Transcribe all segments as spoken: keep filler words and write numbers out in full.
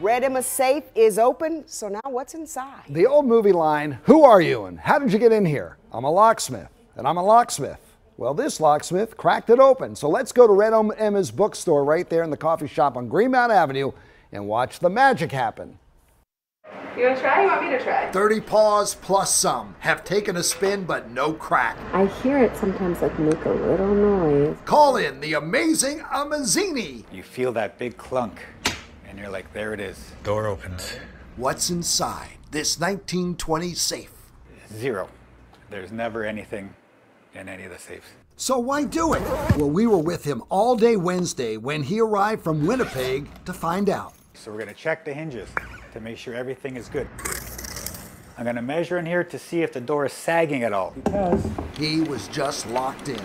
Red Emma's safe is open, so now what's inside? The old movie line, who are you and how did you get in here? I'm a locksmith, and I'm a locksmith. Well, this locksmith cracked it open. So let's go to Red Emma's bookstore right there in the coffee shop on Greenmount Avenue and watch the magic happen. You want to try? You want me to try? thirty paws plus some have taken a spin, but no crack. I hear it sometimes, like, make a little noise. Call in the amazing Ammazzini. You feel that big clunk, and you're like, there it is. Door opens. What's inside this nineteen twenty safe? Zero. There's never anything in any of the safes. So why do it? Well, we were with him all day Wednesday when he arrived from Winnipeg to find out. So we're going to check the hinges to make sure everything is good. I'm going to measure in here to see if the door is sagging at all. Because he was just locked in.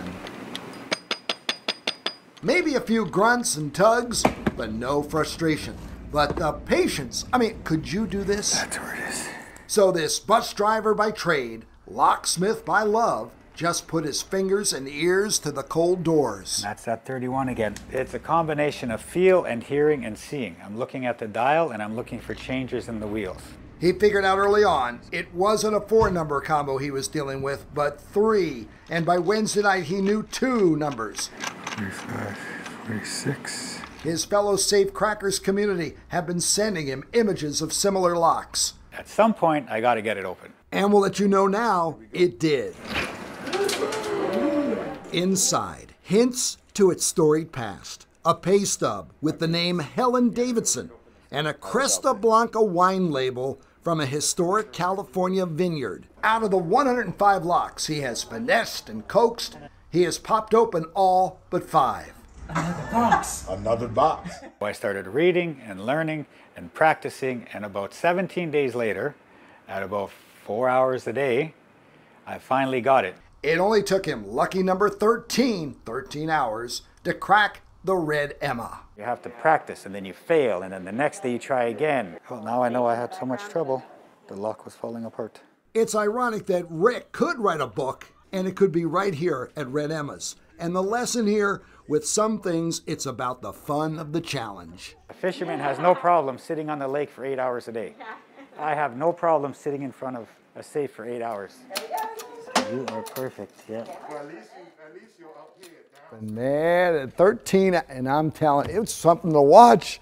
Maybe a few grunts and tugs, but no frustration. But the patience, I mean, could you do this? That's where it is. So this bus driver by trade, locksmith by love, just put his fingers and ears to the cold doors. And that's that thirty-one again. It's a combination of feel and hearing and seeing. I'm looking at the dial and I'm looking for changes in the wheels. He figured out early on, it wasn't a four number combo he was dealing with, but three. And by Wednesday night, he knew two numbers. forty-five, forty-six. His fellow Safe Crackers community have been sending him images of similar locks. At some point, I gotta get it open. And we'll let you know now, it did. Inside, hints to its storied past, a pay stub with the name Helen Davidson, and a Cresta Blanca wine label from a historic California vineyard. Out of the one hundred five locks he has finessed and coaxed, he has popped open all but five. Another box. Another box. I started reading and learning and practicing, and about seventeen days later, at about four hours a day, I finally got it. It only took him lucky number thirteen, thirteen hours, to crack the Red Emma. You have to practice, and then you fail, and then the next day you try again. Well, now I know I had so much trouble. The lock was falling apart. It's ironic that Rick could write a book, and it could be right here at Red Emma's. And the lesson here, with some things, it's about the fun of the challenge. A fisherman has no problem sitting on the lake for eight hours a day. I have no problem sitting in front of a safe for eight hours. You are perfect, yeah. Well, at least, at least you're up here now. Man, at thirteen, and I'm telling you, it's something to watch.